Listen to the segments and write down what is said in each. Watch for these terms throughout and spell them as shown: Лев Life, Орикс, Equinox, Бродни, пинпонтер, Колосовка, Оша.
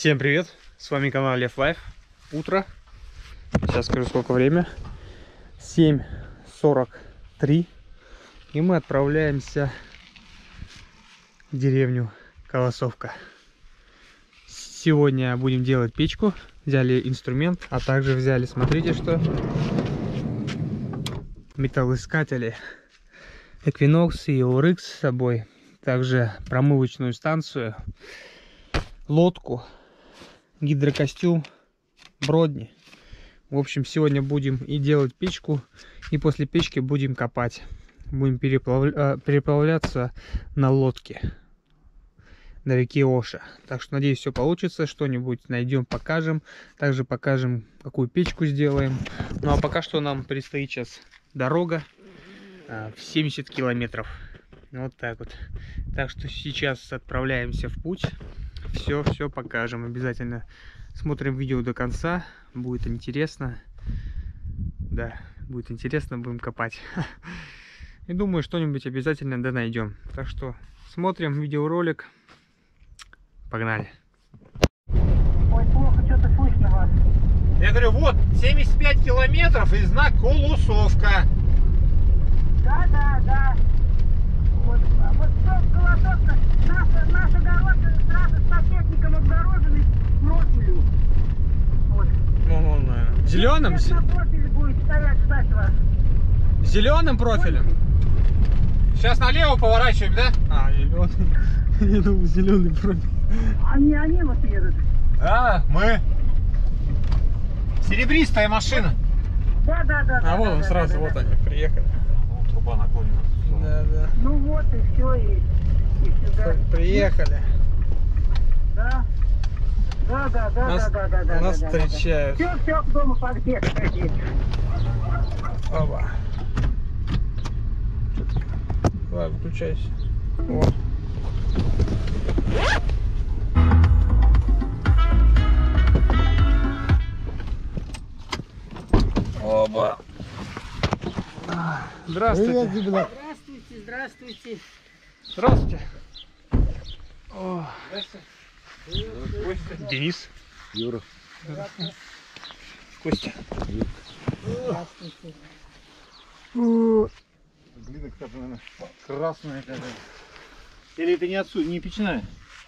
Всем привет, с вами канал Лев Life. Утро, сейчас скажу сколько время, 7:43, и мы отправляемся в деревню Колосовка. Сегодня будем делать печку, взяли инструмент, а также взяли, смотрите что, металлоискатели Equinox и Орикс с собой, также промывочную станцию, лодку, гидрокостюм, бродни. В общем, сегодня будем и делать печку, и после печки будем копать. Будем переплавляться на лодке на реке Оша. Так что, надеюсь, все получится. Что-нибудь найдем, покажем. Также покажем, какую печку сделаем. Ну, а пока что нам предстоит сейчас дорога в 70 километров. Вот так вот. Так что сейчас отправляемся в путь. Все покажем. Обязательно смотрим видео до конца. Будет интересно. Да, будет интересно. Будем копать. И думаю, что-нибудь обязательно да найдем. Так что смотрим видеоролик. Погнали. Ой, плохо что-то слышно вас. Я говорю, вот 75 километров и знак Колосовка. Да. Вот Колосовка, наш огород сразу с соседником обгороженный профилю. Вот. Ну, зеленым? Профиль будет стоять, ждать вас. Зеленым профилем? Сейчас налево поворачиваем, да? А, зеленый. Я думал, зеленый профиль. Они вот едут. Да, мы. Серебристая машина. Да. А вон он сразу, вот они приехали. Вон труба наклонена. Да. Ну вот и все, и сюда. Приехали. Да. Нас встречают. Все, к дому подъезд. Опа. Ладно, включайся. Вот. Опа. Здравствуйте. Здравствуйте. О. Здравствуйте. Денис. Юра. Здравствуйте. Костя. Здравствуйте. Глина, кстати, наверное, красная. Или это не отсюда, не печная?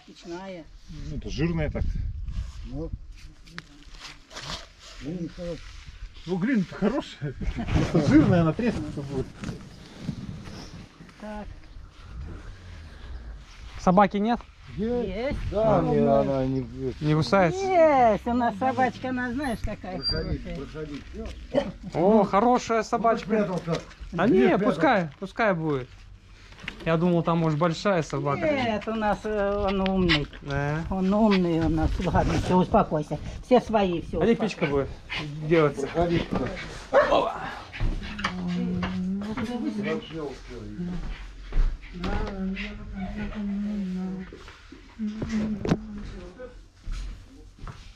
Печная. Ну, это жирная так. Ну, глина-то хорошая. Жирная, она треснута будет. Так. Собаки нет? Есть. Да, она не кусается. Есть, у нас собачка, она знаешь какая хорошая. О, хорошая собачка. А не, пускай будет. Я думал, там может большая собака. Нет, у нас он умный. Да. Он умный у нас. Ладно, все, успокойся. Все свои, все. А где печка будет делаться?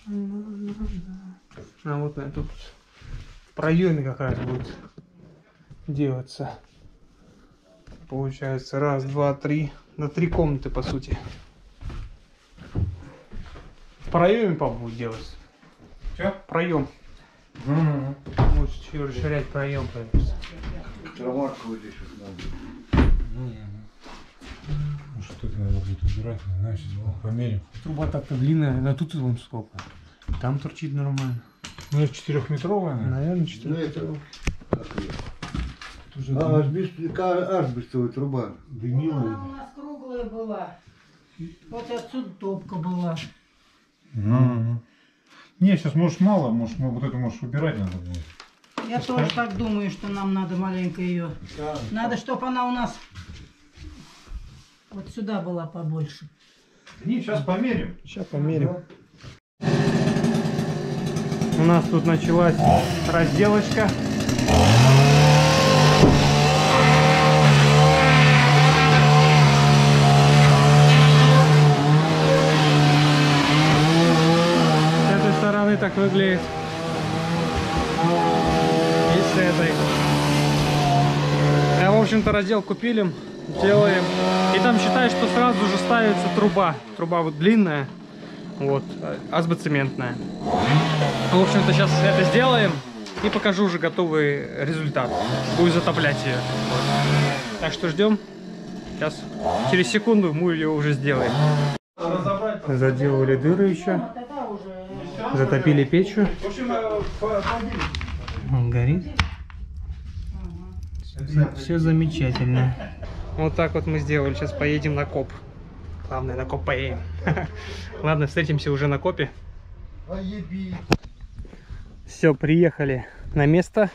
А вот на тут в проеме как раз будет делаться. Получается раз, два, три. На три комнаты, по сути. В проеме, по-моему, делать. Че? Проем. Лучше расширять проем, конечно. Траварку вот здесь надо. Ну что это надо будет убирать, не знаю, сейчас померим. Труба так-то длинная, но тут вон сколько. Там торчит нормально. Ну это 4-метровая, наверное, 4-метровая. А асбестовая труба. Дымила. Она у нас круглая была. Вот отсюда топка была. Не, сейчас может мало, может вот эту можешь убирать надо будет. Я тоже так думаю, что нам надо маленько ее. Да. Надо, чтобы она у нас вот сюда была побольше. Не, сейчас померим. У нас тут началась разделочка. Так выглядит и с этой. А в общем-то разделку пилим, делаем, и там считай, что сразу же ставится труба вот длинная, Вот, азбоцементная. В общем-то, сейчас это сделаем и покажу уже готовый результат. Буду затоплять ее. Так что ждем. Сейчас, через секунду мы ее уже сделаем. Заделали дыры еще. Затопили печью. Он горит. Все замечательно. Вот так вот мы сделали. Сейчас поедем на коп. Главное, на коп поедем. Ладно, встретимся уже на копе. Все, приехали на место.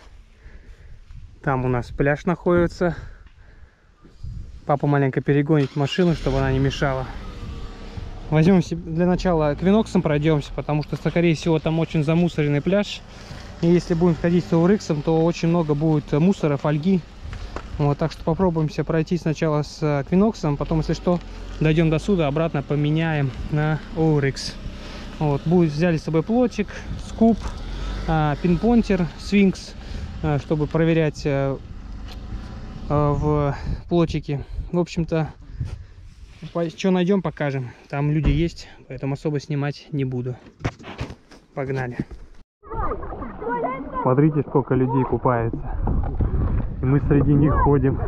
Там у нас пляж находится. Папа маленько перегонит машину, чтобы она не мешала. Возьмем для начала Equinox'ом пройдемся, потому что, скорее всего, там очень замусоренный пляж. И если будем ходить с Ориксом, то очень много будет мусора, фольги. Вот, так что попробуемся пройти сначала с Equinox'ом, потом, если что, дойдем до суда, обратно поменяем на Орикс. Вот, взяли с собой плотик, скуп, пинпонтер, свинкс, чтобы проверять в плотике. В общем-то, что найдем, покажем. Там люди есть, поэтому особо снимать не буду. Погнали. Смотрите, сколько людей купается. И мы среди них ходим.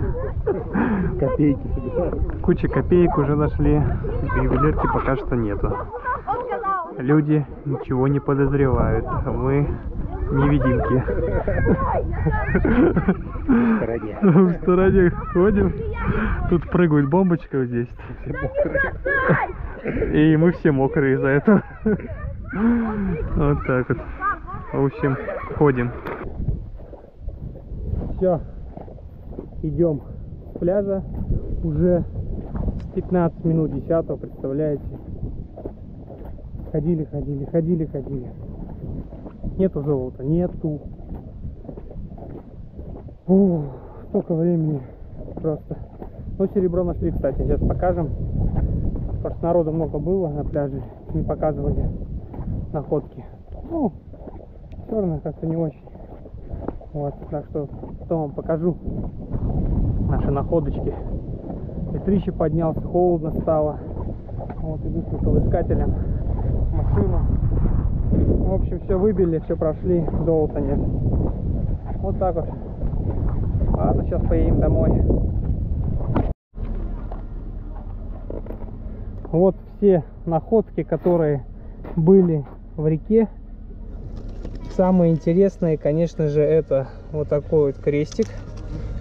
Копейки. Куча копеек уже нашли. Ювелирки пока что нету. Люди ничего не подозревают. А мы невидимки. В стороне ходим. Тут прыгает бомбочка здесь. И мы все мокрые из-за этого. Вот так вот. В общем, ходим. Все, идем с пляжа. Уже 15 минут 10, представляете? Ходили, ходили, ходили, ходили. Нету золота, нету. Фу, столько времени просто. Ну, серебро нашли, кстати, сейчас покажем. Потому что народу много было на пляже, не показывали находки. Ну, черное как-то не очень. Вот, так что потом вам покажу наши находочки. Ветрище поднялся, холодно стало. Вот, иду с металлоискателем машину. В общем, все выбили, все прошли, золота нет. Вот так вот. Ладно, сейчас поедем домой. Вот все находки, которые были в реке. Самые интересные, конечно же, это вот такой вот крестик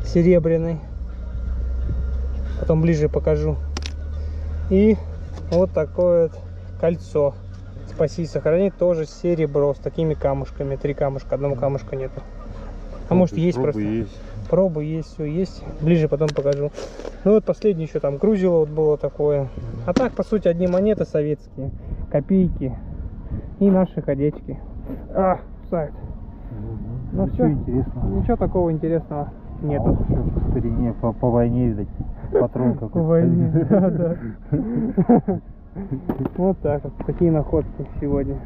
серебряный. Потом ближе покажу. И вот такое вот кольцо. Спаси и сохрани, тоже серебро с такими камушками. 3 камушка, одного камушка нету. А может, есть пробы просто? Есть. Пробы есть, все есть. Ближе потом покажу. Ну вот последний еще там грузило вот было такое. А так, по сути, одни монеты советские, копейки и наши ходечки. А! Ну все, ничего такого интересного нету. В старине, по войне, видать, патрон какой-то. По войне, да. Вот так вот, такие находки сегодня.